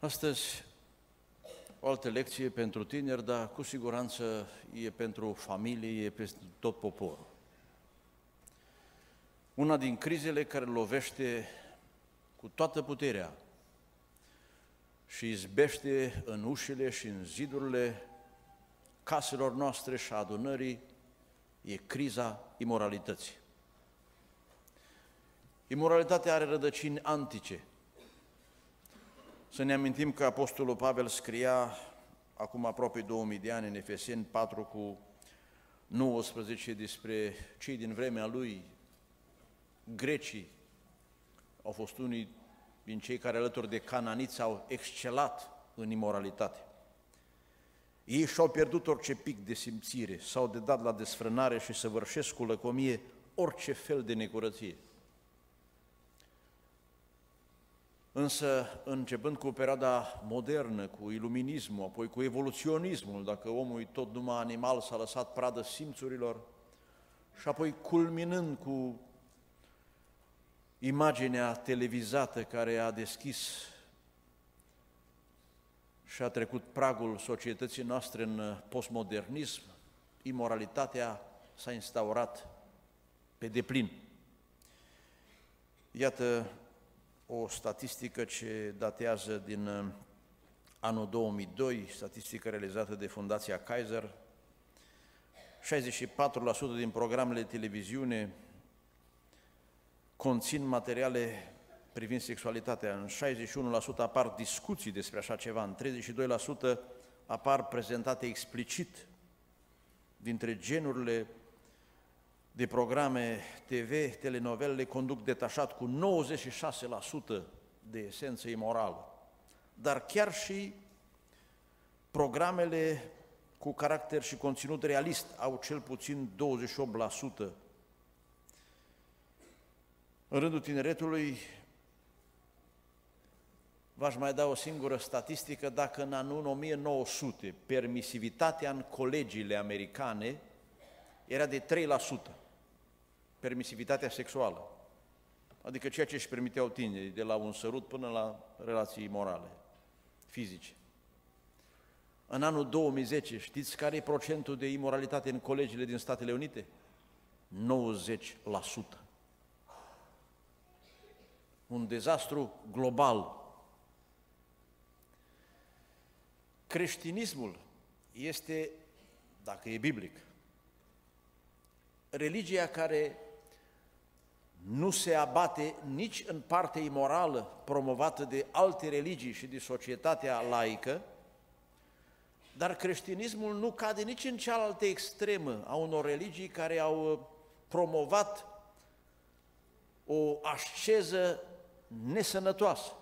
Astăzi, o altă lecție pentru tineri, dar cu siguranță e pentru familie, e pentru tot poporul. Una din crizele care lovește cu toată puterea și izbește în ușile și în zidurile caselor noastre și a adunării e criza imoralității. Imoralitatea are rădăcini antice. Să ne amintim că Apostolul Pavel scria acum aproape 2000 de ani în Efeseni 4:19 despre cei din vremea lui, grecii. Au fost unii din cei care alături de cananiți au excelat în imoralitate. Ei și-au pierdut orice pic de simțire, s-au dedat la desfrânare și săvârșesc cu lăcomie orice fel de necurăție. Însă, începând cu perioada modernă, cu iluminismul, apoi cu evoluționismul, dacă omul e tot numai animal, s-a lăsat pradă simțurilor, și apoi culminând cu imaginea televizată care a deschis și a trecut pragul societății noastre în postmodernism, imoralitatea s-a instaurat pe deplin. Iată o statistică ce datează din anul 2002, statistică realizată de Fundația Kaiser. 64% din programele de televiziune conțin materiale privind sexualitatea, în 61% apar discuții despre așa ceva, în 32% apar prezentate explicit. Dintre genurile de programe TV, telenovelele conduc detașat cu 96% de esență imorală. Dar chiar și programele cu caracter și conținut realist au cel puțin 28%. În rândul tineretului, v-aș mai da o singură statistică, dacă în anul 1900 permisivitatea în colegiile americane era de 3%, permisivitatea sexuală, adică ceea ce își permiteau tinerii, de la un sărut până la relații morale, fizice. În anul 2010, știți care e procentul de imoralitate în colegiile din Statele Unite? 90%. Un dezastru global. Creștinismul este, dacă e biblic, religia care nu se abate nici în partea imorală promovată de alte religii și de societatea laică, dar creștinismul nu cade nici în cealaltă extremă a unor religii care au promovat o asceză nesănătoasă.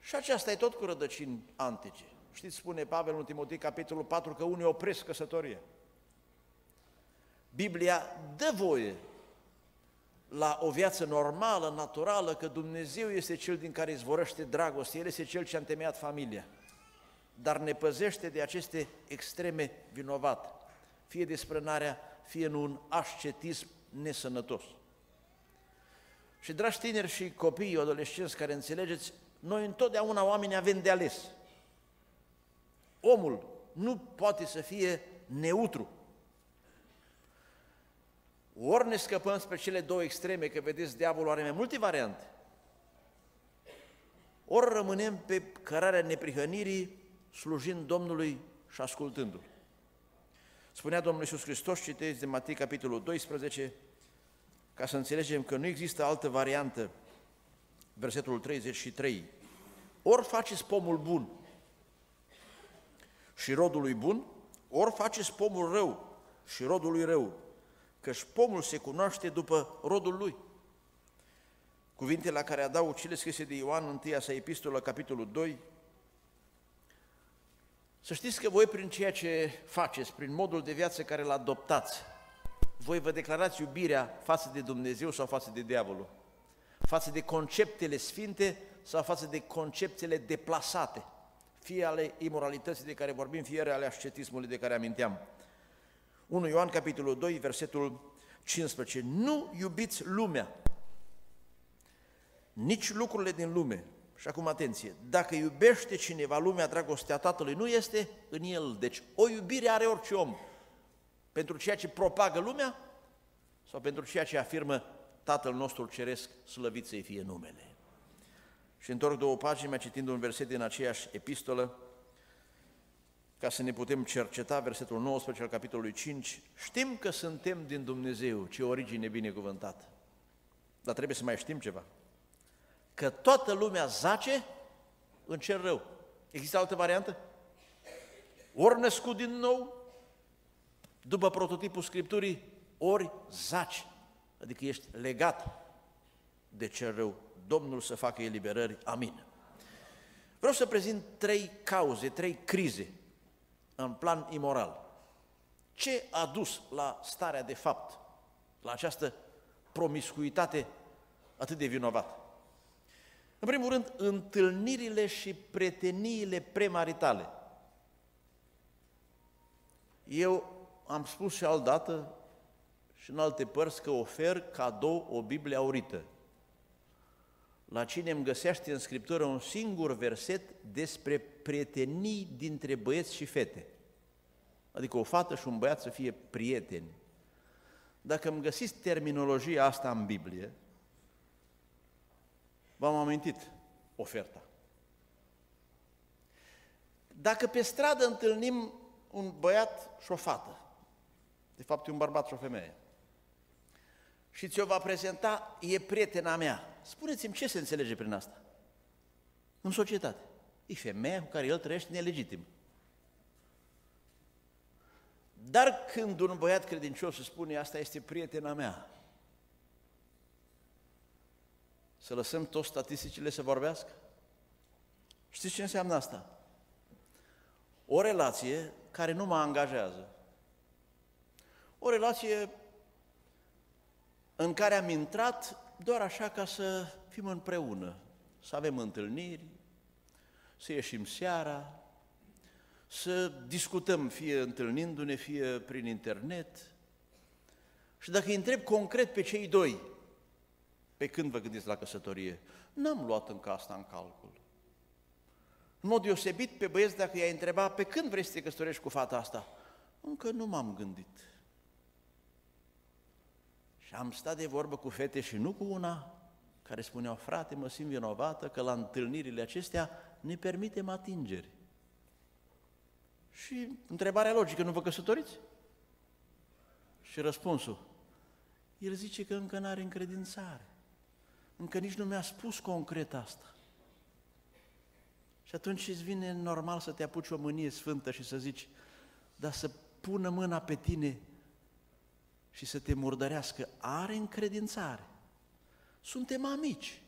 Și aceasta e tot cu rădăcini antice. Știți, spune Pavel în Timotei, capitolul 4, că unii opresc căsătoria. Biblia dă voie la o viață normală, naturală, că Dumnezeu este Cel din care izvorăște dragoste, El este Cel ce a întemeiat familia, dar ne păzește de aceste extreme vinovate, fie desfrânarea, fie în un ascetism nesănătos. Și, dragi tineri și copii, adolescenți care înțelegeți, noi întotdeauna oamenii avem de ales. Omul nu poate să fie neutru. Ori ne scăpăm spre cele două extreme, că vedeți, diavolul are mai multe variante, ori rămânem pe cărarea neprihănirii, slujind Domnului și ascultându-L. Spunea Domnul Iisus Hristos, citeți de Matei, capitolul 12, ca să înțelegem că nu există altă variantă, versetul 33. Ori faceți pomul bun și rodul lui bun, ori faceți pomul rău și rodul lui rău, căci pomul se cunoaște după rodul lui. Cuvintele la care adaug cele scrise de Ioan, 1-a sa epistolă, capitolul 2. Să știți că voi, prin ceea ce faceți, prin modul de viață care îl adoptați, voi vă declarați iubirea față de Dumnezeu sau față de diavolul, față de conceptele sfinte sau față de conceptele deplasate, fie ale imoralității de care vorbim, fie ale ascetismului de care aminteam. 1 Ioan, capitolul 2, versetul 15. Nu iubiți lumea, nici lucrurile din lume. Și acum atenție, dacă iubește cineva lumea, dragostea Tatălui nu este în el. Deci o iubire are orice om pentru ceea ce propagă lumea sau pentru ceea ce afirmă Tatăl nostru Ceresc, slăvit să-i fie numele. Și întorc două pagini, mai citind un verset din aceeași epistolă, ca să ne putem cerceta versetul 19 al capitolului 5. Știm că suntem din Dumnezeu, ce origine binecuvântată. Dar trebuie să mai știm ceva. Că toată lumea zace în cer rău. Există altă variantă? Ori născut din nou, după prototipul Scripturii, ori zaci. Adică ești legat de cer rău. Domnul să facă eliberări. Amin. Vreau să prezint trei cauze, trei crize în plan imoral. Ce a dus la starea de fapt, la această promiscuitate atât de vinovată? În primul rând, întâlnirile și preteniile premaritale. Eu am spus și altdată și în alte părți că ofer cadou o Biblie aurită. La cine îmi găsește în Scriptură un singur verset despre prietenii dintre băieți și fete. Adică o fată și un băiat să fie prieteni. Dacă îmi găsiți terminologia asta în Biblie, v-am amintit oferta. Dacă pe stradă întâlnim un băiat și o fată, de fapt e un bărbat și o femeie, și ți-o va prezenta, e prietena mea. Spuneți-mi ce se înțelege prin asta? În societate. E femeia cu care el trăiește nelegitim. Dar când un băiat credincios îți spune, asta este prietena mea, să lăsăm toți statisticile să vorbească? Știți ce înseamnă asta? O relație care nu mă angajează. O relație în care am intrat doar așa ca să fim împreună, să avem întâlniri, să ieșim seara, să discutăm, fie întâlnindu-ne, fie prin internet. Și dacă îi întreb concret pe cei doi, pe când vă gândiți la căsătorie, n-am luat încă asta în calcul. În mod deosebit pe băieți, dacă i-ai întreba, pe când vrei să te căsătorești cu fata asta? Încă nu m-am gândit. Și am stat de vorbă cu fete și nu cu una, care spuneau, frate, mă simt vinovată că la întâlnirile acestea ne permitem atingeri. Și întrebarea logică, nu vă căsătoriți? Și răspunsul, el zice că încă n-are încredințare, încă nici nu mi-a spus concret asta. Și atunci îți vine normal să te apuci o mânie sfântă și să zici, dar să pună mâna pe tine și să te murdărească, are încredințare. Suntem amici.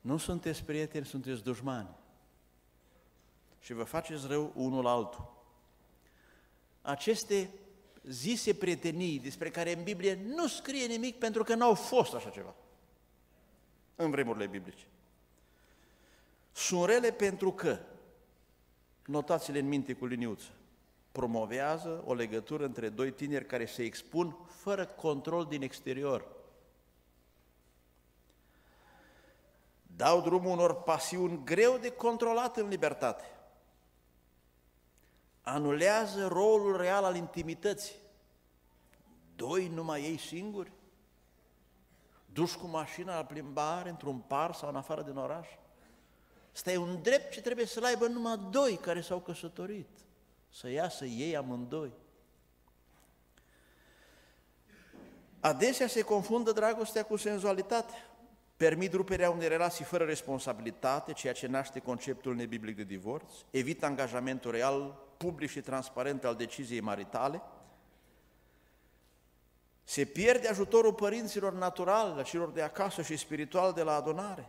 Nu sunteți prieteni, sunteți dușmani. Și vă faceți rău unul altul. Aceste zise prietenii despre care în Biblie nu scrie nimic pentru că n-au fost așa ceva în vremurile biblice. Sunt rele pentru că, notați-le în minte cu liniuță, promovează o legătură între doi tineri care se expun fără control din exterior. Dau drumul unor pasiuni greu de controlat în libertate. Anulează rolul real al intimității. Doi numai ei singuri? Duși cu mașina la plimbare, într-un parc sau în afară din oraș? Ăsta e un drept ce trebuie să-l aibă numai doi care s-au căsătorit. Să iasă ei amândoi. Adesea se confundă dragostea cu senzualitatea. Permit ruperea unei relații fără responsabilitate, ceea ce naște conceptul nebiblic de divorț, evit angajamentul real, public și transparent al deciziei maritale, se pierde ajutorul părinților naturali, la celor de acasă și spiritual de la adunare,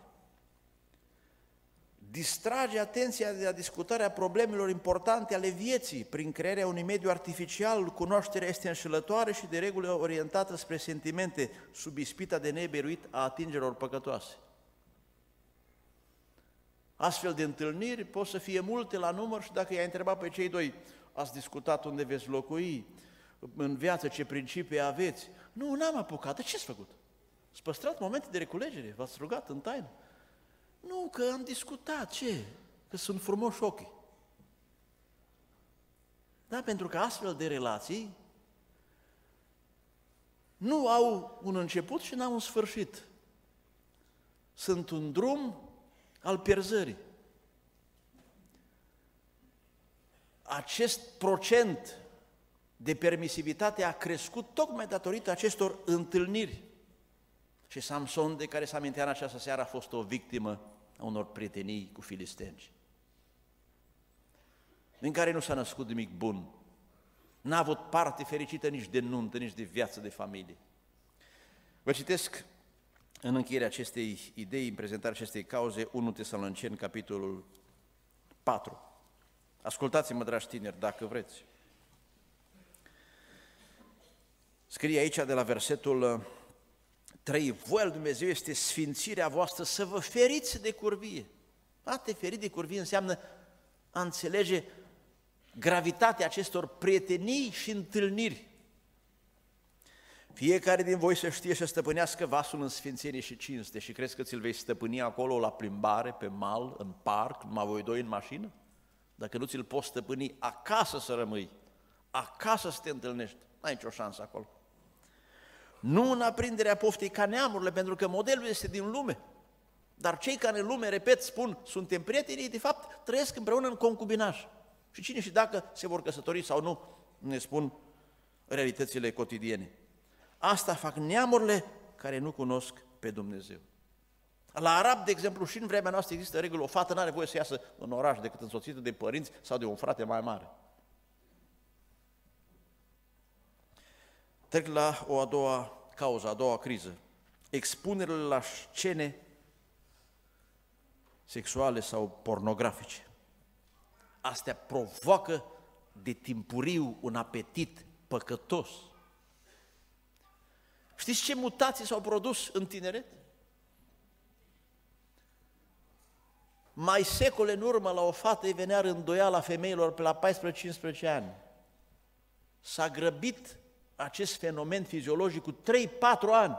distrage atenția de la discutarea problemelor importante ale vieții prin crearea unui mediu artificial, cunoașterea este înșelătoare și de regulă orientată spre sentimente sub ispita de nebiruit a atingerilor păcătoase. Astfel de întâlniri pot să fie multe la număr și dacă i-ai întrebat pe cei doi, ați discutat unde veți locui, în viață ce principii aveți? Nu, n-am apucat, dar ce-ați făcut? Ați păstrat momente de reculegere, v-ați rugat în taină. Nu, că am discutat, ce? Că sunt frumoși ochii. Da, pentru că astfel de relații nu au un început și n-au un sfârșit. Sunt un drum al pierzării. Acest procent de permisivitate a crescut tocmai datorită acestor întâlniri. Și Samson, de care se amintea în această seară, a fost o victimă a unor prietenii cu filisteni, din care nu s-a născut nimic bun. N-a avut parte fericită nici de nuntă, nici de viață de familie. Vă citesc în încheierea acestei idei, în prezentarea acestei cauze, 1 Tesaloniceni, capitolul 4. Ascultați-mă, dragi tineri, dacă vreți. Scrie aici de la versetul 3, voia lui Dumnezeu este sfințirea voastră, să vă feriți de curvie. A te feri de curvie înseamnă a înțelege gravitatea acestor prietenii și întâlniri. Fiecare din voi să știe să stăpânească vasul în sfințenie și cinste. Și crezi că ți-l vei stăpâni acolo la plimbare, pe mal, în parc, numai voi doi în mașină? Dacă nu ți-l poți stăpâni, acasă să rămâi, acasă să te întâlnești, n-ai nicio șansă acolo. Nu în aprinderea poftii ca neamurile, pentru că modelul este din lume. Dar cei care în lume, repet, spun, suntem prieteni, de fapt, trăiesc împreună în concubinaj. Și cine și dacă se vor căsători sau nu, ne spun realitățile cotidiene. Asta fac neamurile care nu cunosc pe Dumnezeu. La arab, de exemplu, și în vremea noastră există regulă, o fată n-are voie să iasă în oraș decât însoțită de părinți sau de un frate mai mare. Trec la o a doua cauză, a doua criză. Expunerile la scene sexuale sau pornografice. Astea provoacă de timpuriu un apetit păcătos. Știți ce mutații s-au produs în tineret? Mai secole în urmă, la o fată îi venea rânduiala femeilor pe la 14-15 ani. S-a grăbit acest fenomen fiziologic cu 3-4 ani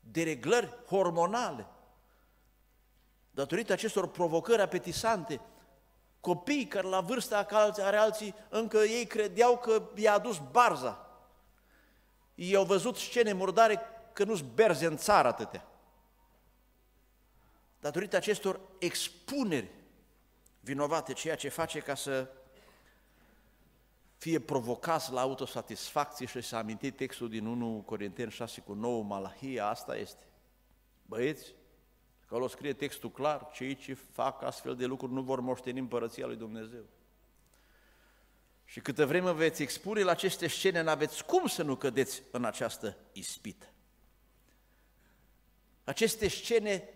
de reglări hormonale. Datorită acestor provocări apetisante, copiii care la vârsta are alții, încă ei credeau că i-a adus barza. I-au văzut scene murdare, că nu-s berze în țară atâtea. Datorită acestor expuneri vinovate, ceea ce face ca să fie provocați la autosatisfacție și să aminti textul din 1 Corinteni 6,9, Malahia, asta este. Băieți, acolo scrie textul clar, cei ce fac astfel de lucruri nu vor moșteni împărăția lui Dumnezeu. Și câtă vreme veți expune la aceste scene, n-aveți cum să nu cădeți în această ispită. Aceste scene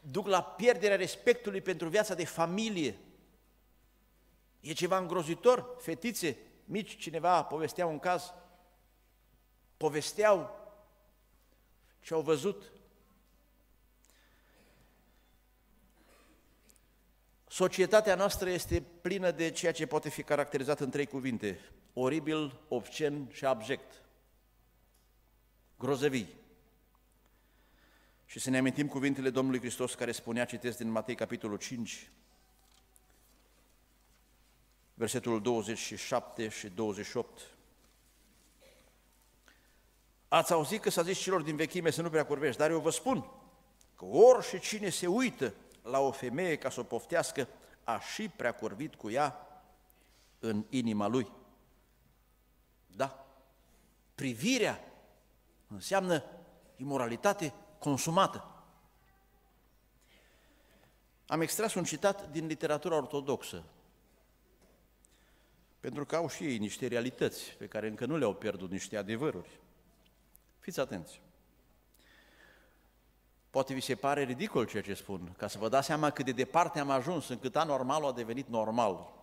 duc la pierderea respectului pentru viața de familie. E ceva îngrozitor, fetițe mici, cineva povestea un caz, povesteau ce au văzut. Societatea noastră este plină de ceea ce poate fi caracterizat în 3 cuvinte, oribil, obscen și abject, grozăvii. Și să ne amintim cuvintele Domnului Hristos care spunea, citesc din Matei capitolul 5, versetul 27 și 28. Ați auzit că s-a zis celor din vechime să nu prea curvești, dar eu vă spun că orice cine se uită la o femeie ca să o poftească, a și prea curvit cu ea în inima lui. Da, privirea înseamnă imoralitate consumată. Am extras un citat din literatura ortodoxă, pentru că au și ei niște realități pe care încă nu le-au pierdut, niște adevăruri. Fiți atenți! Poate vi se pare ridicol ceea ce spun, ca să vă dați seama cât de departe am ajuns, încât anormalul a devenit normal.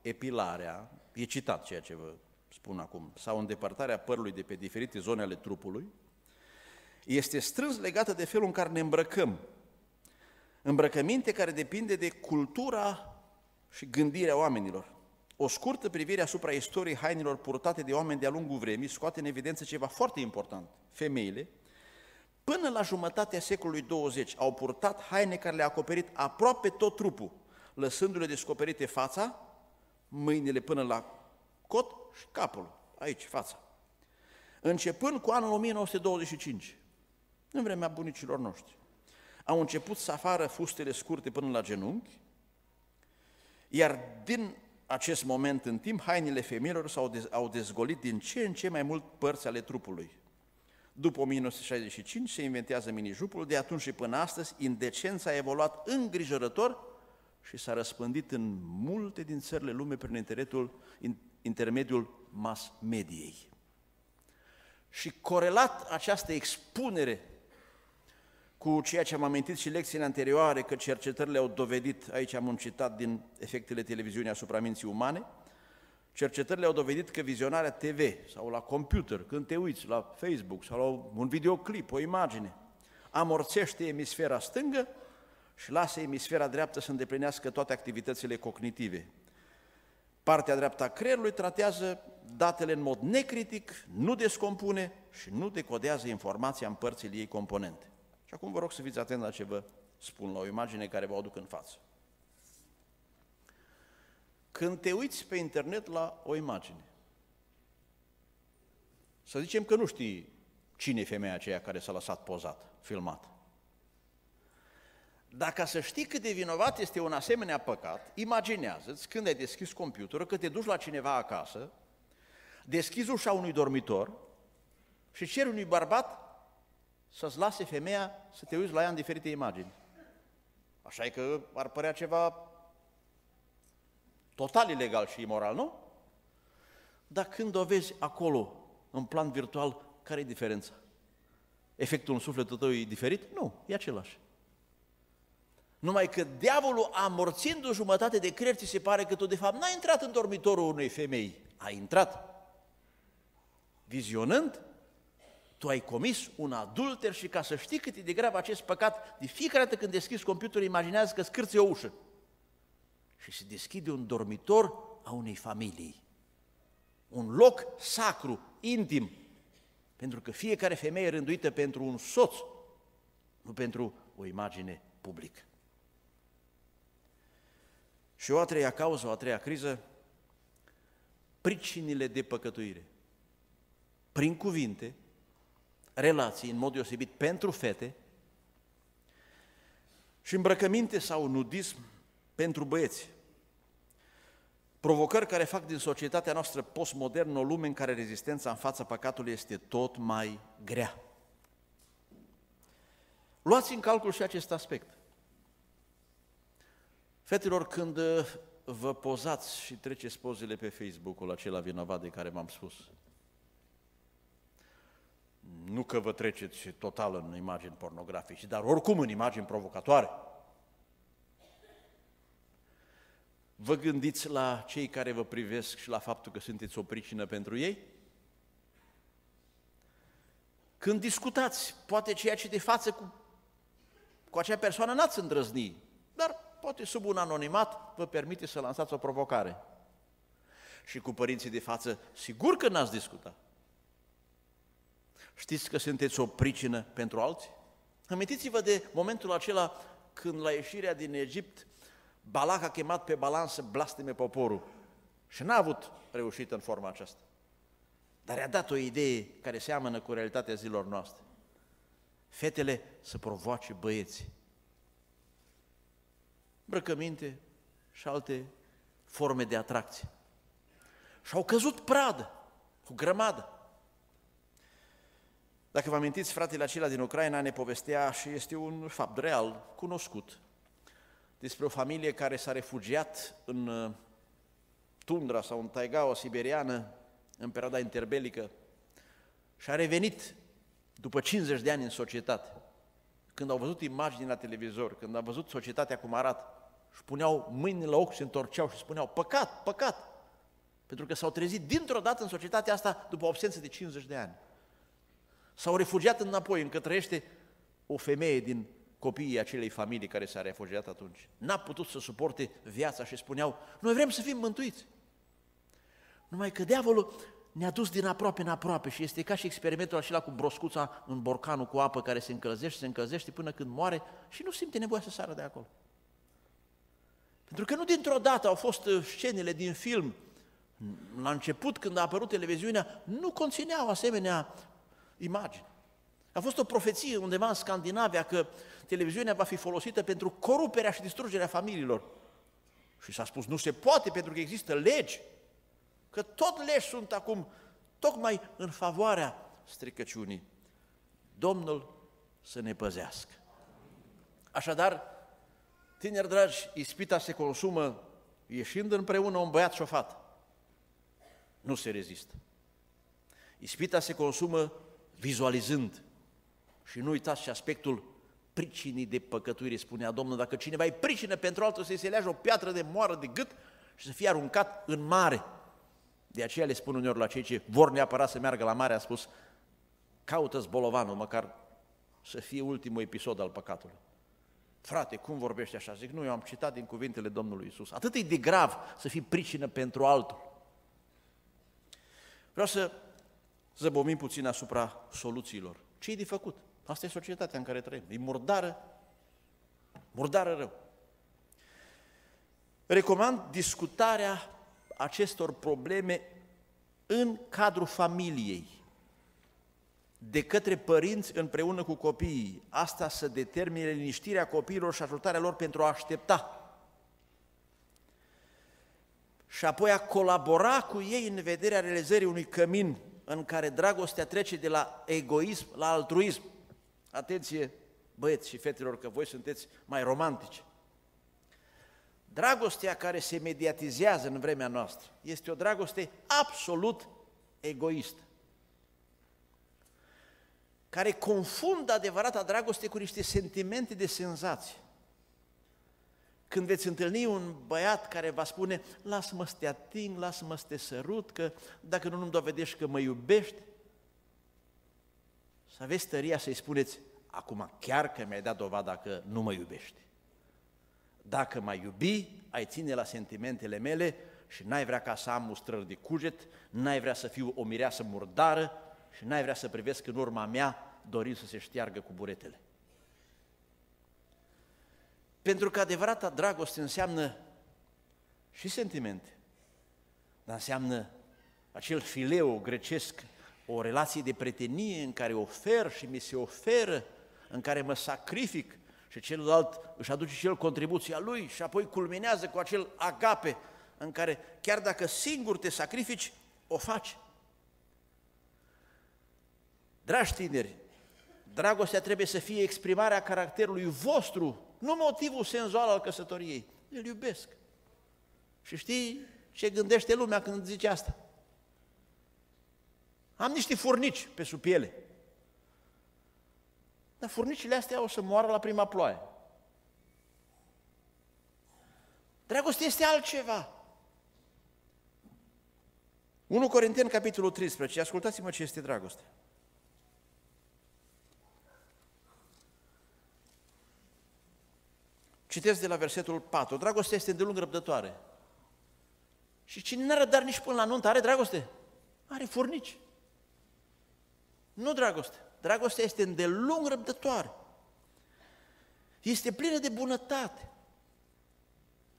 Epilarea, e citat ceea ce vă spun acum, sau îndepărtarea părului de pe diferite zone ale trupului, este strâns legată de felul în care ne îmbrăcăm. Îmbrăcăminte care depinde de cultura și gândirea oamenilor. O scurtă privire asupra istoriei hainelor purtate de oameni de-a lungul vremii scoate în evidență ceva foarte important. Femeile, până la jumătatea secolului 20, au purtat haine care le-a acoperit aproape tot trupul, lăsându-le descoperite fața, mâinile până la cot și capul, aici, fața. Începând cu anul 1925, în vremea bunicilor noștri, au început să afară fustele scurte până la genunchi, iar din acest moment în timp, hainele femeilor s-au dezgolit din ce în ce mai mult părți ale trupului. După 1965 se inventează minijupul, de atunci și până astăzi indecența a evoluat îngrijorător și s-a răspândit în multe din țările lume prin intermediul mass mediei. Și corelat această expunere cu ceea ce am amintit și lecțiile anterioare, că cercetările au dovedit, aici am un citat din efectele televiziunii asupra minții umane, cercetările au dovedit că vizionarea TV sau la computer, când te uiți la Facebook sau la un videoclip, o imagine, amorțește emisfera stângă și lasă emisfera dreaptă să îndeplinească toate activitățile cognitive. Partea dreaptă a creierului tratează datele în mod necritic, nu descompune și nu decodează informația în părțile ei componente. Și acum vă rog să fiți atenți la ce vă spun, la o imagine care vă aduc în față. Când te uiți pe internet la o imagine, să zicem că nu știi cine e femeia aceea care s-a lăsat pozată, filmată. Dacă să știi cât de vinovat este un asemenea păcat, imaginează-ți când ai deschis computerul, că te duci la cineva acasă, deschizi ușa unui dormitor și ceri unui bărbat să-ți lase femeia să te uiți la ea în diferite imagini. Așa e că ar părea ceva total ilegal și imoral, nu? Dar când o vezi acolo, în plan virtual, care e diferența? Efectul în sufletul tău e diferit? Nu, e același. Numai că diavolul, amorțind o jumătate de creier, ți se pare că tu, de fapt, n-ai intrat în dormitorul unei femei. Ai intrat. Vizionând, tu ai comis un adulter și ca să știi cât e de grav acest păcat, de fiecare dată când deschizi computerul, imaginează că scârție o ușă și se deschide un dormitor a unei familii. Un loc sacru, intim, pentru că fiecare femeie e rânduită pentru un soț, nu pentru o imagine publică. Și o a treia cauză, o a treia criză, pricinile de păcătuire. Prin cuvinte, relații, în mod deosebit pentru fete, și îmbrăcăminte sau nudism pentru băieți. Provocări care fac din societatea noastră postmodernă o lume în care rezistența în fața păcatului este tot mai grea. Luați în calcul și acest aspect. Fetelor, când vă pozați și treceți pozele pe Facebook-ul acela vinovat de care v-am spus, nu că vă treceți total în imagini pornografice, dar oricum în imagini provocatoare. Vă gândiți la cei care vă privesc și la faptul că sunteți o pricină pentru ei? Când discutați, poate ceea ce de față cu acea persoană n-ați îndrăzni, dar poate sub un anonimat vă permite să lansați o provocare. Și cu părinții de față, sigur că n-ați discutat. Știți că sunteți o pricină pentru alții? Amintiți-vă de momentul acela când la ieșirea din Egipt Balak a chemat pe Balaam să blasteme poporul și n-a avut reușită în forma aceasta. Dar i-a dat o idee care seamănă cu realitatea zilor noastre. Fetele să provoace băieții. Îmbrăcăminte și alte forme de atracție. Și au căzut pradă, cu grămadă. Dacă vă amintiți, fratele acela din Ucraina ne povestea, și este un fapt real, cunoscut, despre o familie care s-a refugiat în tundra sau în taigaua siberiană, în perioada interbelică, și a revenit după 50 de ani în societate. Când au văzut imagini la televizor, când au văzut societatea cum arată, își puneau mâinile la ochi, se întorceau și spuneau, păcat, păcat, pentru că s-au trezit dintr-o dată în societatea asta după absență de 50 de ani. S-au refugiat înapoi, încă trăiește o femeie din copiii acelei familii care s-a refugiat atunci. N-a putut să suporte viața și spuneau, noi vrem să fim mântuiți. Numai că diavolul ne-a dus din aproape în aproape și este ca și experimentul acela cu broscuța în borcanul cu apă care se încălzește, se încălzește până când moare și nu simte nevoia să sară de acolo. Pentru că nu dintr-o dată au fost scenele din film, la început când a apărut televiziunea, nu conțineau asemenea imagini. A fost o profeție undeva în Scandinavia că televiziunea va fi folosită pentru coruperea și distrugerea familiilor. Și s-a spus, nu se poate pentru că există legi, că tot legi sunt acum tocmai în favoarea stricăciunii. Domnul să ne păzească. Așadar, tineri dragi, ispita se consumă ieșind împreună un băiat și o fată. Nu se rezistă. Ispita se consumă vizualizând. Și nu uitați și aspectul pricinii de păcătuire, spunea Domnul, dacă cineva e pricină pentru altul, să-i se leagă o piatră de moară de gât și să fie aruncat în mare. De aceea le spun uneori la cei ce vor neapărat să meargă la mare, a spus, caută-ți bolovanul, măcar să fie ultimul episod al păcatului. Frate, cum vorbești așa? Zic, nu, eu am citat din cuvintele Domnului Iisus. Atât e de grav să fii pricină pentru altul. Vreau să zăbomim puțin asupra soluțiilor. Ce e de făcut? Asta e societatea în care trăim. E murdară, murdară rău. Recomand discutarea acestor probleme în cadrul familiei, de către părinți împreună cu copiii. Asta să determine liniștirea copiilor și ajutarea lor pentru a aștepta. Și apoi a colabora cu ei în vederea realizării unui cămin în care dragostea trece de la egoism la altruism. Atenție, băieți și fetelor, că voi sunteți mai romantici. Dragostea care se mediatizează în vremea noastră este o dragoste absolut egoistă, care confundă adevărata dragoste cu niște sentimente de senzație. Când veți întâlni un băiat care va spune, lasă-mă să te ating, lasă-mă să te sărut, că dacă nu, nu-mi dovedești că mă iubești, să aveți tăria să-i spuneți, acum chiar că mi-ai dat dovada că nu mă iubești. Dacă m-ai iubi, ai ține la sentimentele mele și n-ai vrea ca să am mustrări de cuget, n-ai vrea să fiu o mireasă murdară și n-ai vrea să privesc în urma mea dorind să se șteargă cu buretele. Pentru că adevărata dragoste înseamnă și sentimente, dar înseamnă acel fileu grecesc, o relație de prietenie în care ofer și mi se oferă, în care mă sacrific și celălalt își aduce și el contribuția lui și apoi culminează cu acel agape în care chiar dacă singur te sacrifici, o faci. Dragi tineri, dragostea trebuie să fie exprimarea caracterului vostru, nu motivul senzual al căsătoriei. Îl iubesc. Și știi ce gândește lumea când zice asta? Am niște furnici pe sub piele. Dar furnicile astea o să moară la prima ploaie. Dragostea este altceva. 1 Corinteni, capitolul 13. Ascultați-mă ce este dragostea. Citesc de la versetul 4. Dragostea este îndelung răbdătoare. Și cine n-are răbdare nici până la nuntă, are dragoste? Are furnici. Nu dragoste. Dragostea este îndelung răbdătoare. Este plină de bunătate.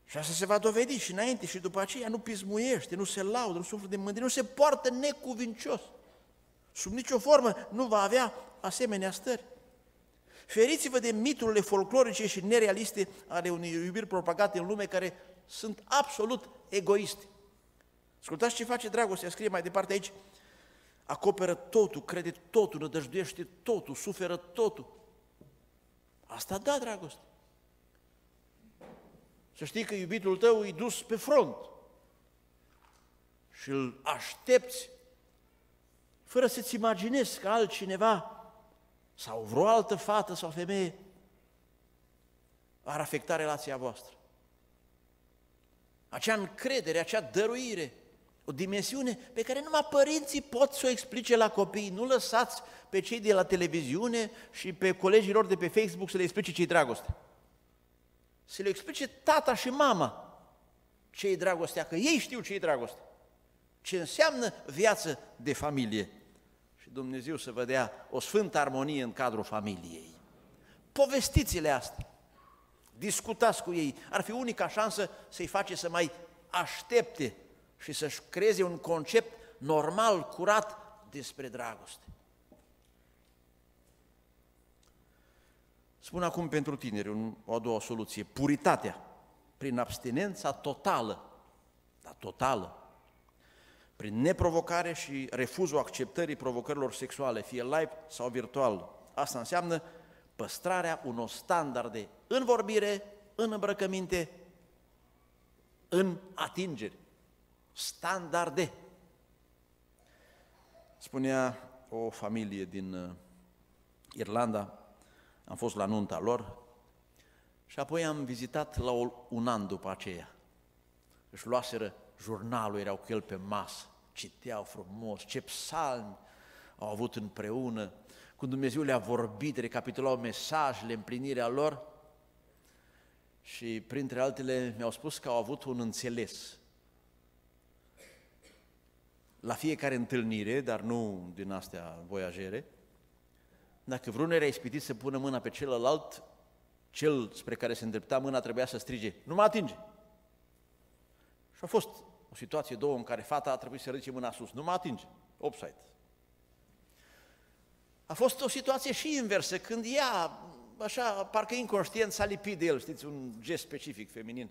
Și asta se va dovedi și înainte și după aceea. Nu pismuiește, nu se laudă, nu suflă de mândrie, nu se poartă necuvincios. Sub nicio formă nu va avea asemenea stări. Feriți-vă de miturile folclorice și nerealiste ale unei iubiri propagate în lume care sunt absolut egoiste. Ascultați ce face dragostea, scrie mai departe aici. Acoperă totul, crede totul, nădăjduiește totul, suferă totul. Asta da dragoste. Să știi că iubitul tău e dus pe front și îl aștepți fără să-ți imaginezi că altcineva sau vreo altă fată sau femeie ar afecta relația voastră. Acea încredere, acea dăruire, o dimensiune pe care numai părinții pot să o explice la copii. Nu lăsați pe cei de la televiziune și pe colegii lor de pe Facebook să le explice ce-i dragoste. Să le explice tata și mama ce-i dragostea, că ei știu ce-i dragoste. ce înseamnă viață de familie. Și Dumnezeu să vă dea o sfântă armonie în cadrul familiei. Povestiți-le astea, discutați cu ei, ar fi unica șansă să-i face să mai aștepte și să-și creeze un concept normal, curat despre dragoste. Spun acum pentru tineri o a doua soluție, puritatea, prin abstinența totală, dar totală, prin neprovocare și refuzul acceptării provocărilor sexuale, fie live sau virtual. Asta înseamnă păstrarea unor standarde în vorbire, în îmbrăcăminte, în atingeri. Standarde. Spunea o familie din Irlanda, am fost la nunta lor și apoi am vizitat la un an după aceea. Își luaseră jurnalul, erau cu el pe masă, citeau frumos, ce psalmi au avut împreună, cum Dumnezeu le-a vorbit, recapitulau mesajele, împlinirea lor și printre altele mi-au spus că au avut un înțeles. La fiecare întâlnire, dar nu din astea voiajere, dacă vreunul era ispitit să pună mâna pe celălalt, cel spre care se îndrepta mâna trebuia să strige, nu mă atinge! Și a fost o situație, două, în care fata a trebuit să ridice mâna sus, nu mă atinge, offside. A fost o situație și inversă, când ea, așa, parcă inconștient, s-a lipit de el, știți, un gest specific feminin,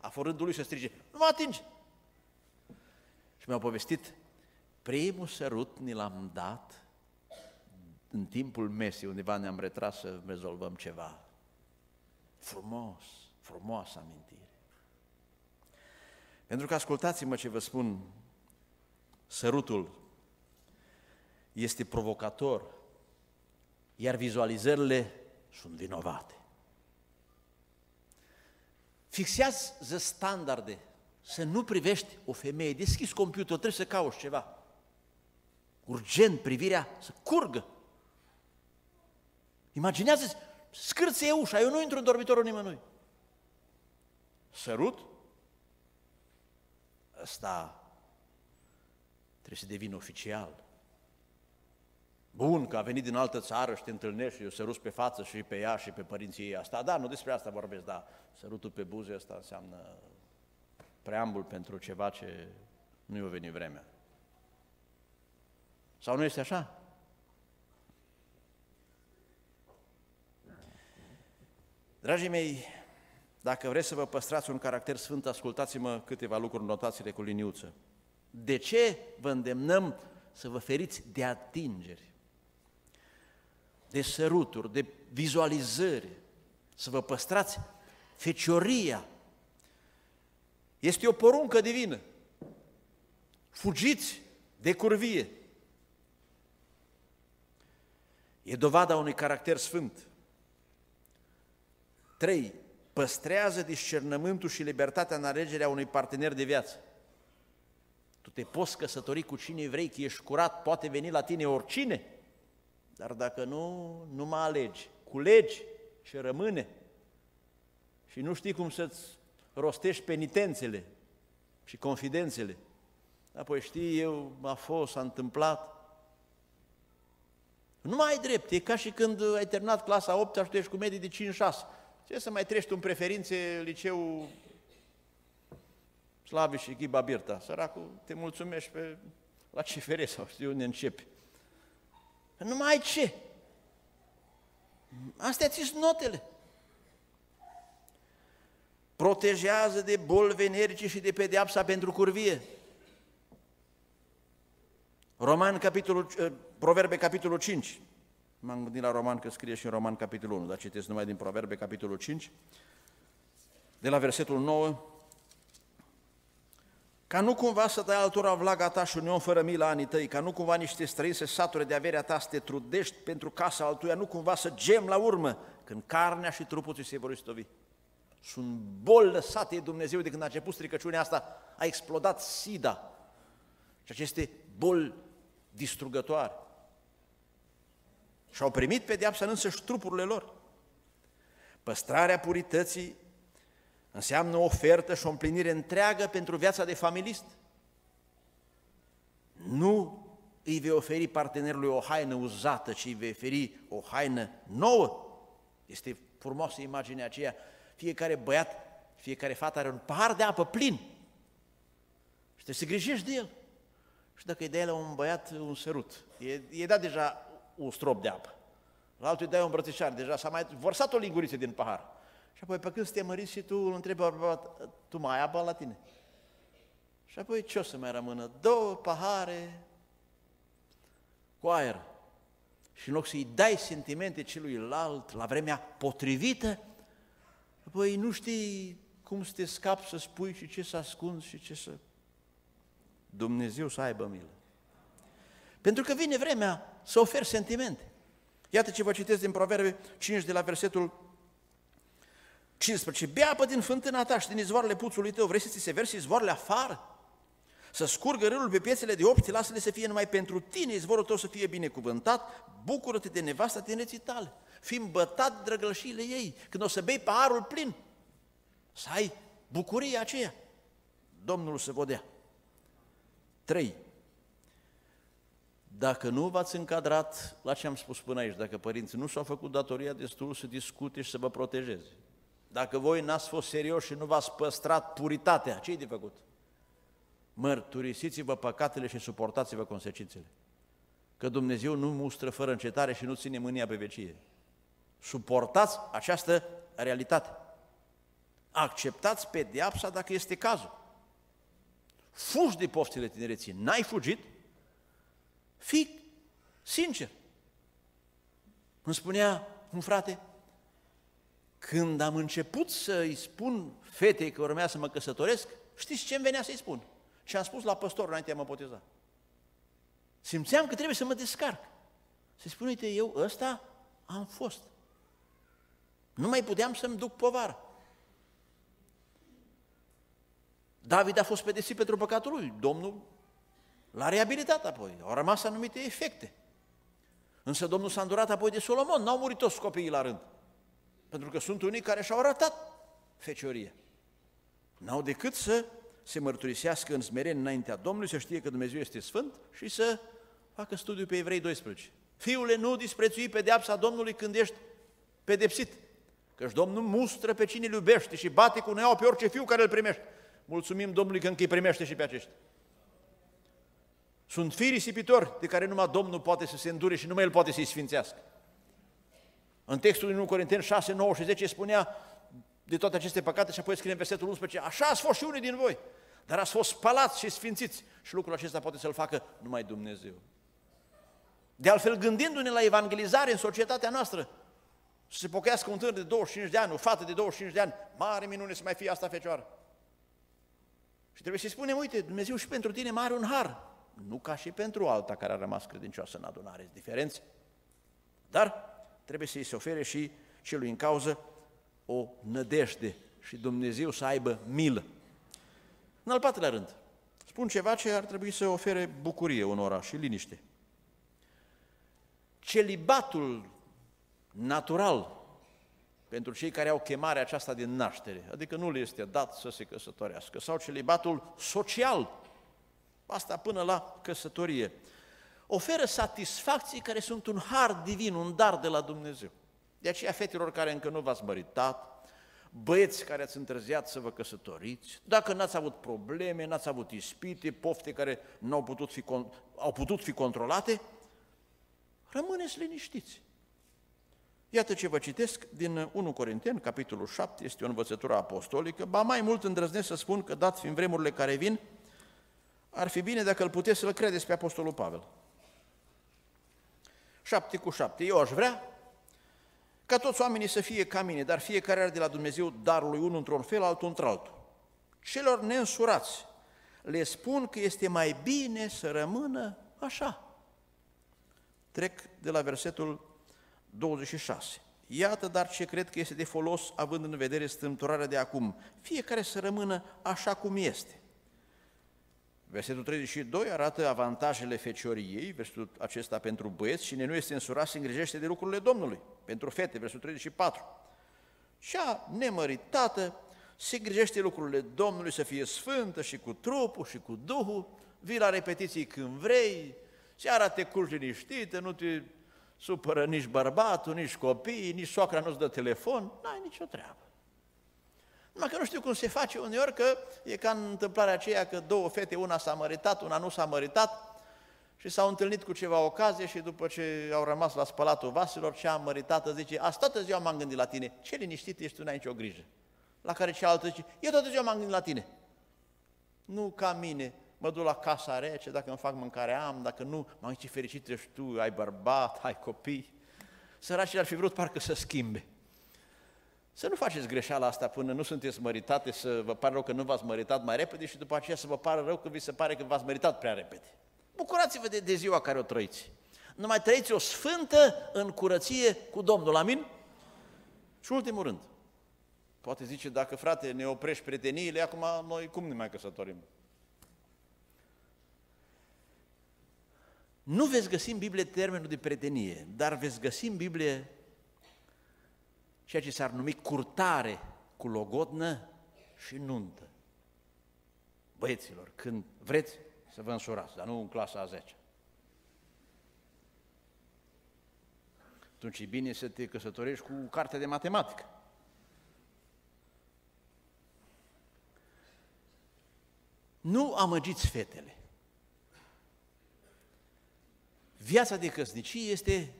a fost rândul lui să strige, nu mă atinge! Și mi-au povestit, primul sărut ni l-am dat în timpul mesei, undeva ne-am retras să rezolvăm ceva. Frumos, frumoasă amintire. Pentru că, ascultați-mă ce vă spun, sărutul este provocator, iar vizualizările sunt vinovate. Fixează standarde, să nu privești o femeie, deschizi computerul, trebuie să cauți ceva. Urgent, privirea să curgă. Imaginează-ți, scârție ușa, eu nu intru în dormitorul nimănui. Sărut? Ăsta trebuie să devină oficial. Bun, că a venit din altă țară și te întâlnești și eu sărut pe față și pe ea și pe părinții ei asta. Da, nu despre asta vorbesc, dar sărutul pe buze asta înseamnă preambul pentru ceva ce nu i-a venit vremea. Sau nu este așa? Dragii mei, dacă vreți să vă păstrați un caracter sfânt, ascultați-mă câteva lucruri, notați-le cu liniuță. De ce vă îndemnăm să vă feriți de atingeri, de săruturi, de vizualizări, să vă păstrați fecioria? Este o poruncă divină. Fugiți de curvie. E dovada unui caracter sfânt. 3. Păstrează discernământul și libertatea în alegerea unui partener de viață. Tu te poți căsători cu cine vrei, că ești curat, poate veni la tine oricine, dar dacă nu, nu mă alegi. Culegi ce rămâne și nu știi cum să-ți rostești penitențele și confidențele. Apoi știi, eu, a fost, s-a întâmplat. Nu mai ai drept, e ca și când ai terminat clasa 8-a și tu ești cu medii de 5-6. Ce să mai treci tu în preferințe liceul Slavi și Ghiba Birta? Săracul, te mulțumești pe la CFR sau știu unde începi. Nu mai ai ce. Astea ți-s notele. Protejează de boli venerice și de pedeapsa pentru curvie. Proverbe, capitolul 5. M-am gândit la Roman, că scrie și în Roman, capitolul 1, dar citesc numai din Proverbe, capitolul 5, de la versetul 9. Ca nu cumva să dai altora vlaga ta și un om fără milă anii tăi, ca nu cumva niște străini să sature de averea ta, să te trudești pentru casa altuia, nu cumva să gem la urmă, când carnea și trupul ți se vor istovi. Sunt boli lăsate Dumnezeu de când a început stricăciunea asta, a explodat sida și aceste boli distrugătoare. Și-au primit pedeapsa în însăși trupurile lor. Păstrarea purității înseamnă o ofertă și o împlinire întreagă pentru viața de familist. nu îi vei oferi partenerului o haină uzată, ci îi vei oferi o haină nouă. Este frumoasă imaginea aceea. Fiecare băiat, fiecare fată are un pahar de apă plin și trebuie să grijești de el. Și dacă îi dai la un băiat un sărut, i-ai dat deja un strop de apă. La altul îi dai un brățișar, deja s-a mai vărsat o linguriță din pahar. Și apoi pe când te măriți și tu îl întrebi, tu mai ai apă la tine? Și apoi ce o să mai rămână? 2 pahare cu aer. Și în loc să-i dai sentimente celuilalt la vremea potrivită, apoi nu știi cum să te scapi, să spui și ce să ascunzi și ce să... Dumnezeu să aibă milă. Pentru că vine vremea să oferi sentimente. Iată ce vă citesc din Proverbe 5, de la versetul 15. Bea apă din fântâna ta și din izvoarele puțului tău. Vrei să ți se versi izvoarele afară? Să scurgă râul pe piețele de opți, lasă-le să fie numai pentru tine, izvorul tău să fie binecuvântat, bucură-te de nevasta tinereții tale, fii îmbătat de drăgălșiile ei, când o să bei paharul plin, să ai bucuria aceea. Domnul să vă dea. 3. Dacă nu v-ați încadrat la ce am spus până aici, dacă părinții nu s-au făcut datoria destul să discute și să vă protejeze, dacă voi n-ați fost serioși și nu v-ați păstrat puritatea, ce-i de făcut? Mărturisiți-vă păcatele și suportați-vă consecințele. Că Dumnezeu nu mustră fără încetare și nu ține mânia pe vecie. Suportați această realitate. Acceptați pedeapsa dacă este cazul. Fugi de poftele tinereții, n-ai fugit, fii sincer. Îmi spunea un frate, când am început să îi spun fetei că urmea să mă căsătoresc, știți ce îmi venea să-i spun? Și am spus la păstor înainte de a mă boteza. Simțeam că trebuie să mă descarc. Să-i spun, uite, eu ăsta am fost. Nu mai puteam să-mi duc povara. David a fost pedepsit pentru păcatul lui. Domnul l-a reabilitat apoi. Au rămas anumite efecte. Însă Domnul s-a îndurat apoi de Solomon. N-au murit toți copiii la rând. Pentru că sunt unii care și-au ratat fecioria. N-au decât să se mărturisească în smerenie înaintea Domnului, să știe că Dumnezeu este Sfânt și să facă studiu pe Evrei 12. Fiule, nu disprețui pedeapsa Domnului când ești pedepsit, căci Domnul mustră pe cine îl iubește și bate cu neaua pe orice fiu care îl primește. Mulțumim Domnului că încă îi primește și pe aceștia. Sunt fii risipitori de care numai Domnul poate să se îndure și numai El poate să-i sfințească. În textul din 1 Corinteni 6, 9 și 10 spunea de toate aceste păcate și apoi scrie în versetul 11, așa ați fost și unii din voi, dar ați fost spălați și sfințiți și lucrul acesta poate să-l facă numai Dumnezeu. De altfel, gândindu-ne la evangelizare în societatea noastră, să se pocăiască un tânăr de 25 de ani, o fată de 25 de ani, mare minune să mai fie asta fecioară. Și trebuie să-i spunem, uite, Dumnezeu și pentru tine mai are un har, nu ca și pentru alta care a rămas credincioasă în adunare, diferențe. Dar trebuie să-i se ofere și celui în cauză o nădejde și Dumnezeu să aibă milă. În al patrulea rând, spun ceva ce ar trebui să ofere bucurie unora și liniște. Celibatul natural pentru cei care au chemarea aceasta din naștere, adică nu le este dat să se căsătorească, sau celibatul social, asta până la căsătorie, oferă satisfacții care sunt un har divin, un dar de la Dumnezeu. De aceea, fetelor care încă nu v-ați măritat, băieți care ați întârziat să vă căsătoriți, dacă n-ați avut probleme, n-ați avut ispite, pofte care n-au putut fi controlate, rămâneți liniștiți. Iată ce vă citesc din 1 Corinteni, capitolul 7, este o învățătură apostolică, ba mai mult îndrăznesc să spun că, dat fiind vremurile care vin, ar fi bine dacă îl puteți să-l credeți pe Apostolul Pavel. 7:7, eu aș vrea ca toți oamenii să fie ca mine, dar fiecare are de la Dumnezeu darul lui unul într-un fel, altul într-altul. Celor neînsurați le spun că este mai bine să rămână așa. Trec de la versetul 26. Iată dar ce cred că este de folos, având în vedere strâmtorarea de acum. Fiecare să rămână așa cum este. Versetul 32 arată avantajele fecioriei, versetul acesta pentru băieți, cine nu este însurat se îngrijește de lucrurile Domnului. Pentru fete, versetul 34. Cea nemăritată se îngrijește de lucrurile Domnului să fie sfântă și cu trupul și cu Duhul, vii la repetiții când vrei, seara te culci liniștită, nu te supără nici bărbatul, nici copiii, nici soacra nu-ți dă telefon, n-ai nicio treabă. Numai că nu știu cum se face uneori, că e ca în întâmplarea aceea că două fete, una s-a măritat, una nu s-a măritat și s-au întâlnit cu ceva ocazie și după ce au rămas la spălatul vaselor, cea măritată zice, azi toată ziua m-am gândit la tine, ce liniștit ești, tu n-ai nicio grijă. La care cealaltă zice, eu toată ziua m-am gândit la tine. Nu ca mine, mă duc la casa rece, dacă îmi fac mâncare am, dacă nu, m-am zis, fericit ești tu, ai bărbat, ai copii. Săracii ar fi vrut parcă să schimbe. Să nu faceți greșeala asta până nu sunteți măritate, să vă pare rău că nu v-ați măritat mai repede și după aceea să vă pare rău că vi se pare că v-ați măritat prea repede. Bucurați-vă de ziua care o trăiți. Numai trăiți-o sfântă în curăție cu Domnul, amin? Și ultimul rând, poate zice, dacă frate ne oprești prieteniile, acum noi cum ne mai căsătorim? Nu veți găsi în Biblie termenul de prietenie, dar veți găsi în Biblie ceea ce s-ar numi curtare cu logodnă și nuntă. Băieților, când vreți să vă însurați, dar nu în clasa a 10-a. Atunci e bine să te căsătorești cu cartea de matematică. Nu amăgiți fetele. Viața de căsnicie este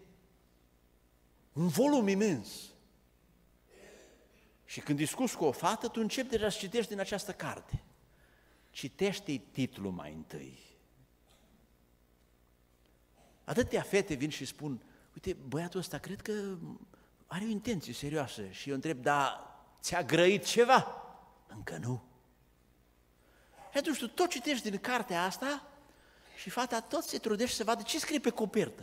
un volum imens. Și când discuți cu o fată, tu începi deja să citești din această carte. Citește-i titlul mai întâi. Atâtea fete vin și spun, uite, băiatul ăsta cred că are o intenție serioasă. Și eu întreb, dar ți-a grăit ceva? Încă nu. Și atunci tu tot citești din cartea asta și fata tot se trudește să vadă ce scrie pe copertă.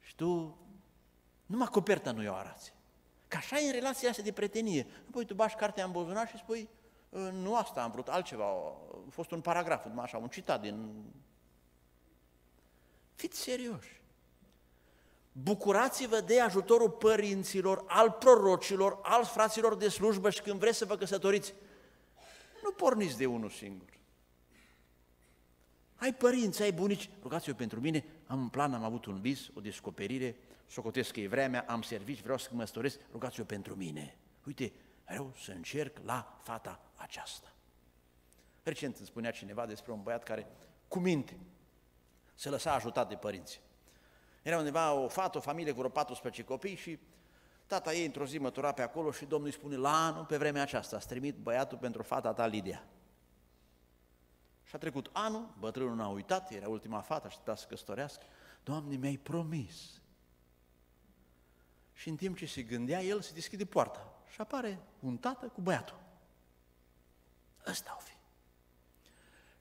Și tu, numai coperta nu i-o arați. Că așa e în relația asta de prietenie. Apoi tu bași cartea în buzunar și spui, nu asta am vrut, altceva, a fost un paragraf, așa, un citat din... Fiți serioși! Bucurați-vă de ajutorul părinților, al prorocilor, al fraților de slujbă și când vreți să vă căsătoriți. Nu porniți de unul singur. Ai părinți, ai bunici, rugați-o pentru mine, am un plan, am avut un vis, o descoperire, socotesc că e vremea, am servici, vreau să căsătoresc, rugați-o pentru mine. Uite, vreau să încerc la fata aceasta. Recent îmi spunea cineva despre un băiat care, cu minte, se lăsa ajutat de părinți. Era undeva o fată, o familie cu vreo 14 copii și tata ei într-o zi mătura pe acolo și Domnul îi spune, la anul, pe vremea aceasta, ați trimit băiatul pentru fata ta, Lidia. Și a trecut anul, bătrânul n-a uitat, era ultima fată, aștepta să căsătorească. Doamne, mi-ai promis. Și în timp ce se gândea, el se deschide poarta și apare un tată cu băiatul. Ăsta o fi.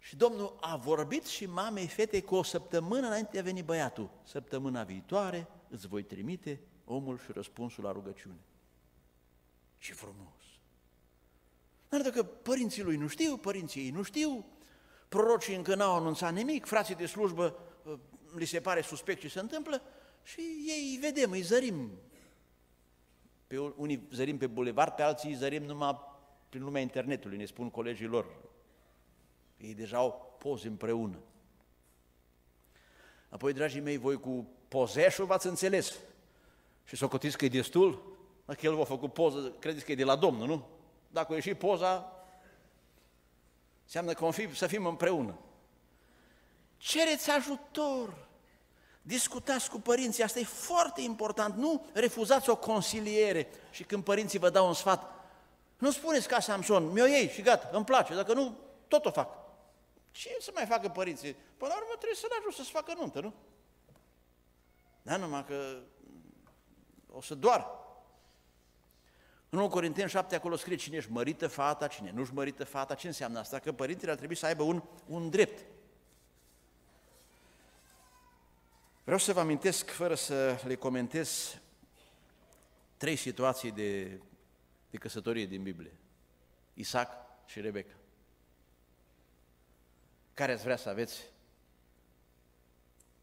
Și Domnul a vorbit și mamei fetei că o săptămână înainte de a veni băiatul. Săptămâna viitoare îți voi trimite omul și răspunsul la rugăciune. Ce frumos! Dar dacă părinții lui nu știu, părinții ei nu știu, prorocii încă n-au anunțat nimic, frații de slujbă li se pare suspect ce se întâmplă și ei vedem, îi zărim. Pe unii zărim pe bulevard, pe alții zărim numai prin lumea internetului, ne spun colegii lor. Ei deja au poze împreună. Apoi, dragii mei, voi cu pozeșul v-ați înțeles și socotiți că e destul? Dacă el v-a făcut poză, credeți că e de la Domnul, nu? Dacă a ieșit poza, înseamnă că să fim împreună. Cereți ajutor! Discutați cu părinții, asta e foarte important, nu refuzați o consiliere și când părinții vă dau un sfat, nu spuneți ca Samson, mi-o iei și gata, îmi place, dacă nu, tot o fac. Ce să mai facă părinții? Până la urmă trebuie să-l ajut să-ți facă nuntă, nu? Da, numai că o să doară. În 1 Corinteni 7 acolo scrie cine își mărită fata, cine nu-și mărită fata, ce înseamnă asta? Că părintele ar trebui să aibă un drept. Vreau să vă amintesc, fără să le comentez, trei situații de căsătorie din Biblie. Isaac și Rebeca. Care ați vrea să aveți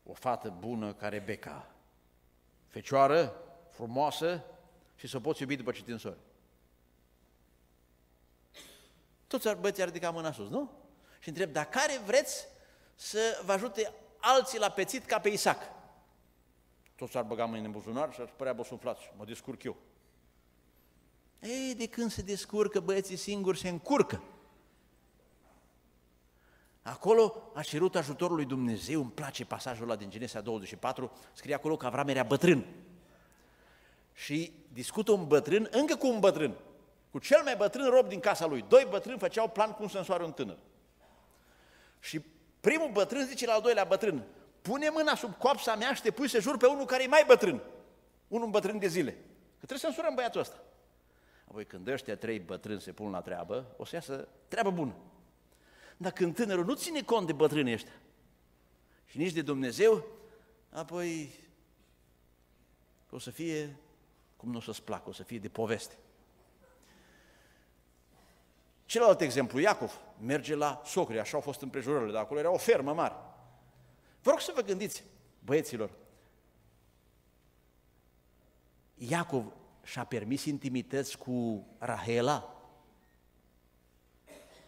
o fată bună ca Rebeca? Fecioară, frumoasă și să o poți iubi după ce te însori. Toți băieții ar ridica mâna sus, nu? și întreb, dar care vreți să vă ajute alții la pețit ca pe Isaac? Toți s-ar băga mâinile în buzunar și ar părea bosumflați, mă descurc eu. Ei, de când se descurcă băieții singuri, se încurcă. Acolo a cerut ajutorul lui Dumnezeu, îmi place pasajul ăla din Geneza 24, scrie acolo că Avram era bătrân. Și discută un bătrân, încă cu un bătrân, cu cel mai bătrân rob din casa lui. Doi bătrâni făceau plan cum să însoare un tânăr. Și primul bătrân zice la al doilea bătrân, pune mâna sub coapsa mea și te pui să jur pe unul care e mai bătrân. Unul bătrân de zile. Că trebuie să însurăm băiatul ăsta. Apoi când ăștia trei bătrâni se pun la treabă, o să iasă treabă bună. Dar când tânărul nu ține cont de bătrânii ăștia și nici de Dumnezeu, apoi o să fie, cum nu o să-ți placă, o să fie de poveste. Celălalt exemplu, Iacov merge la socri, așa au fost împrejurările, dar acolo era o fermă mare. Vă rog să vă gândiți, băieților, Iacov și-a permis intimități cu Rahela?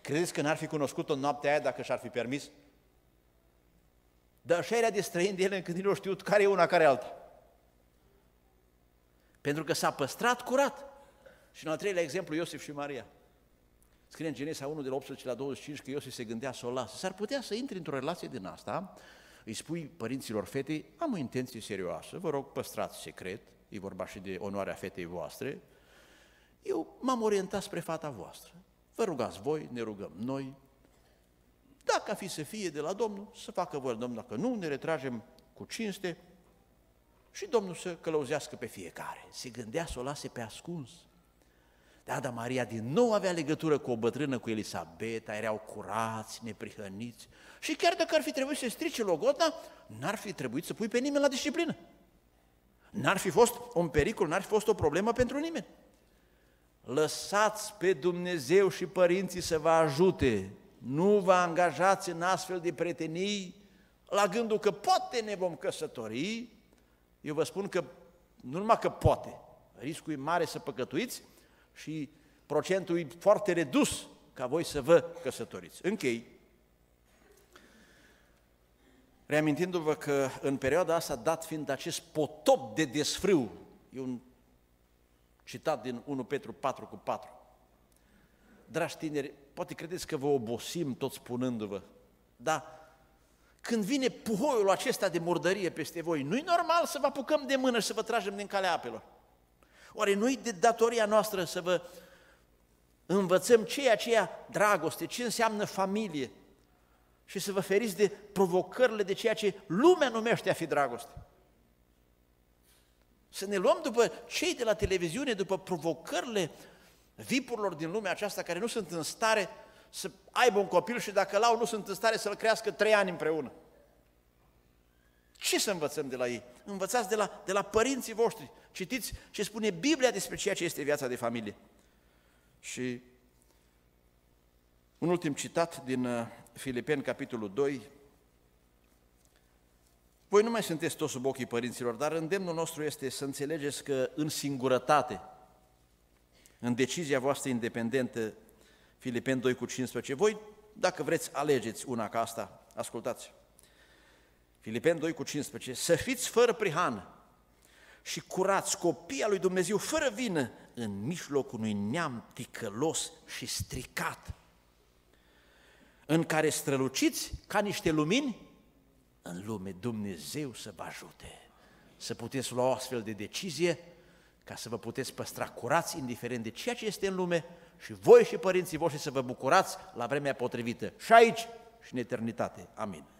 Credeți că n-ar fi cunoscut-o în noaptea aia dacă și-ar fi permis? Dar așa era de străin de ele încât nu știu care e una, care e alta. Pentru că s-a păstrat curat. Și în al treilea exemplu, Iosif și Maria. Scrie în Genesa 1, de la 18 la 25, că Iosif se gândea să o lasă. S-ar putea să intri într-o relație din asta, îi spui părinților fetei, am o intenție serioasă, vă rog, păstrați secret, e vorba și de onoarea fetei voastre, eu m-am orientat spre fata voastră. Vă rugați voi, ne rugăm noi, dacă a fi să fie de la Domnul, să facă voie Domnul, dacă nu, ne retragem cu cinste și Domnul să călăuzească pe fiecare. Se gândea să o lase pe ascuns. Dar Maria din nou avea legătură cu o bătrână, cu Elisabeta, erau curați, neprihăniți și chiar dacă ar fi trebuit să strice logodna, n-ar fi trebuit să pui pe nimeni la disciplină. N-ar fi fost un pericol, n-ar fi fost o problemă pentru nimeni. Lăsați pe Dumnezeu și părinții să vă ajute, nu vă angajați în astfel de prietenii la gândul că poate ne vom căsători. Eu vă spun că nu numai că poate, riscul e mare să păcătuiți și procentul e foarte redus ca voi să vă căsătoriți. Închei reamintindu-vă că în perioada asta, dat fiind acest potop de desfrâu, e un citat din 1 Petru 4:4. Dragi tineri, poate credeți că vă obosim tot spunându-vă, dar când vine puhoiul acesta de murdărie peste voi, nu-i normal să vă apucăm de mână și să vă tragem din calea apelor. Oare nu-i de datoria noastră să vă învățăm ce e aceea dragoste, ce înseamnă familie și să vă feriți de provocările de ceea ce lumea numește a fi dragoste? Să ne luăm după cei de la televiziune, după provocările vipurilor din lumea aceasta care nu sunt în stare să aibă un copil și dacă l-au nu sunt în stare să-l crească 3 ani împreună. Ce să învățăm de la ei? Învățați de la părinții voștri. Citiți ce spune Biblia despre ceea ce este viața de familie. Și un ultim citat din Filipeni, capitolul 2. Voi nu mai sunteți toți sub ochii părinților, dar îndemnul nostru este să înțelegeți că în singurătate, în decizia voastră independentă, Filipeni 2:15, voi, dacă vreți, alegeți una ca asta, ascultați. Filipeni 2:15, să fiți fără prihană și curați, copii al lui Dumnezeu fără vină, în mijlocul unui neam ticălos și stricat, în care străluciți ca niște lumini în lume. Dumnezeu să vă ajute să puteți lua o astfel de decizie ca să vă puteți păstra curați indiferent de ceea ce este în lume și voi și părinții voștri să vă bucurați la vremea potrivită și aici și în eternitate. Amin.